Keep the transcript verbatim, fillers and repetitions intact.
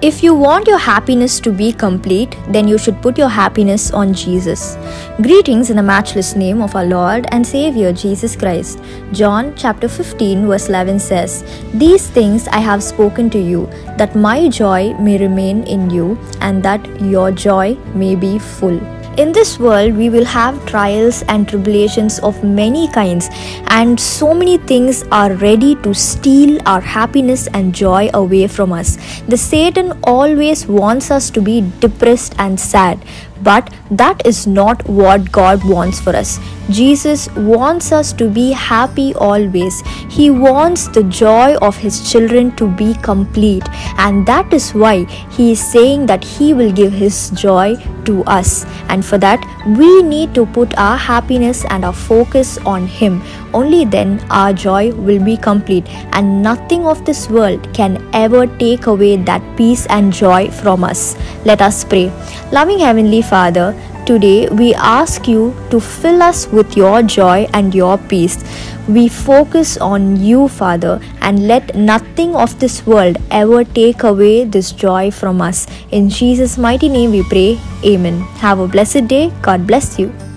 If you want your happiness to be complete, then you should put your happiness on Jesus. Greetings in the matchless name of our Lord and Savior Jesus Christ. John chapter fifteen verse eleven says, "These things I have spoken to you, that my joy may remain in you, and that your joy may be full." In this world, we will have trials and tribulations of many kinds, and so many things are ready to steal our happiness and joy away from us. The Satan always wants us to be depressed and sad, but that is not what God wants for us. Jesus wants us to be happy always. He wants the joy of His children to be complete, and that is why He is saying that He will give His joy to us. And for that, we need to put our happiness and our focus on Him. Only then our joy will be complete, and nothing of this world can ever take away that peace and joy from us. Let us pray. Loving Heavenly Father, today we ask you to fill us with your joy and your peace. We focus on you, Father, and let nothing of this world ever take away this joy from us. In Jesus' mighty name we pray. Amen. Have a blessed day. God bless you.